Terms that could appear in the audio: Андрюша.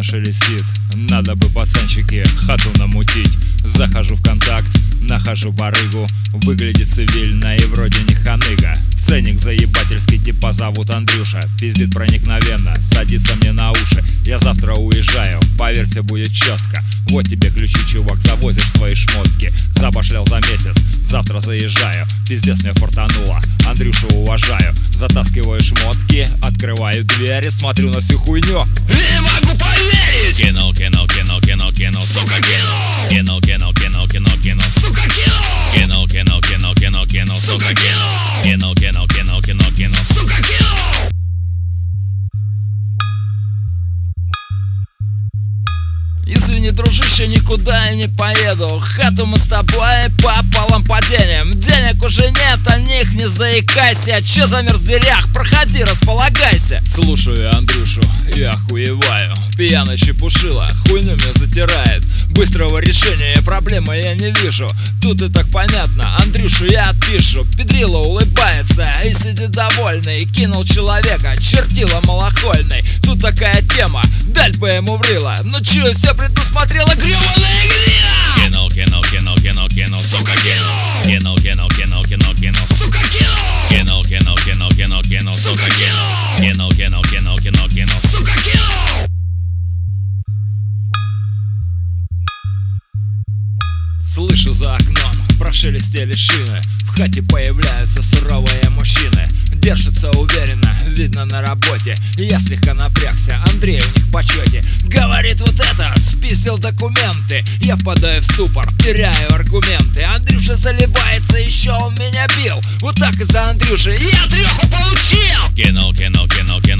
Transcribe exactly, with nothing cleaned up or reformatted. приятно шелестит. Надо бы, пацанчики, хату намутить. Захожу в контакт, нахожу барыгу. Выглядит цивильно и вроде не ханыга. Ценник заебательский, типа зовут Андрюша. Пиздит проникновенно, садится мне на уши. Я завтра уезжаю, поверьте, будет четко. Вот тебе ключи, чувак, завозишь свои шмотки. Забашлял за месяц, завтра заезжаю. Пиздец мне фартануло, Андрюшу уважаю. Затаскиваю шмотки, открываю двери, смотрю на всю хуйню. Не могу поверить! Кинул, кинул, кинул, кинул, кинул, сука, кинул! Кинул, кинул, кинул, кинул, кинул, сука, кинул! Кинул, кинул, кинул, кинул, кинул, сука, кинул! Кинул, кинул, кинул, кинул, кинул, сука, кинул! Извини, дружище, никуда я не поеду. Хату мы с тобой пополам поделим. Денег уже нет, о них не заикайся. Че замер в дверях? Проходи, располагайся. Слушаю Андрюшу и охуеваю. Пьяно чепушила, хуйню мне затирает. Быстрого решения проблемы я не вижу. Тут и так понятно, Андрюшу я отпишу. Педрила улыбается и сидит довольный. Кинул человека, чертила малохольный. Тут такая тема, даль бы ему врыла. Ну чую, все предусмотрела грёбаная игра. Кинул, кинул, кинул, кинул, кинул, сука, кинул. Кинул, кинул, кинул, кинул, кинул, сука, кинул. Кинул, кинул, кинул, кинул, кинул, сука, кинул. Кинул, кинул, кинул, кинул, кинул, сука, кинул. Слышу за окном, прошелестели шины. В хате появляются суровые мужчины. Держится уверенно, видно на работе. Я слегка напрягся, Андрей у них в почете. Говорит вот это, спиздил документы. Я впадаю в ступор, теряю аргументы. Андрюша заливается, еще он меня бил. Вот так из-за Андрюши я трёху получил! Кинул, кинул, кинул, кинул.